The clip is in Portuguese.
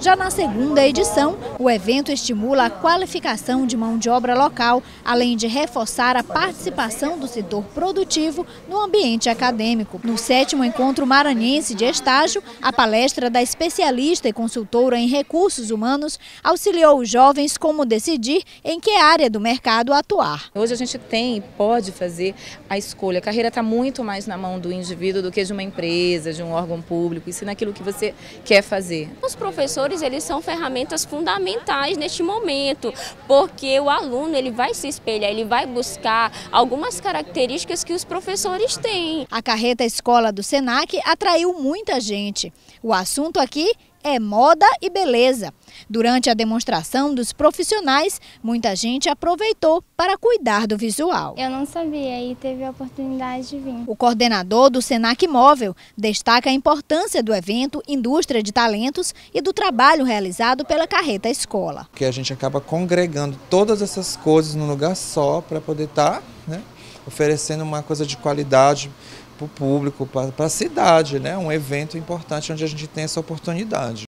Já na segunda edição, o evento estimula a qualificação de mão de obra local, além de reforçar a participação do setor produtivo no ambiente acadêmico. No 7º Encontro Maranhense de Estágio, a palestra da especialista e consultora em recursos humanos auxiliou os jovens como decidir em que área do mercado atuar. Hoje a gente tem e pode fazer a escolha. A carreira está muito mais na mão do indivíduo do que de uma empresa, de um órgão público, ensina aquilo que você quer fazer. Os professores eles são ferramentas fundamentais neste momento, porque o aluno ele vai se espelhar, ele vai buscar algumas características que os professores têm. A carreta escola do SENAC atraiu muita gente. O assunto aqui é moda e beleza. Durante a demonstração dos profissionais, muita gente aproveitou para cuidar do visual. Eu não sabia e teve a oportunidade de vir. O coordenador do SENAC Móvel destaca a importância do evento Indústria de Talentos e do trabalho realizado pela Carreta Escola. Porque a gente acaba congregando todas essas coisas num lugar só para poder estar, né, oferecendo uma coisa de qualidade para o público, para a cidade, né? Um evento importante onde a gente tem essa oportunidade.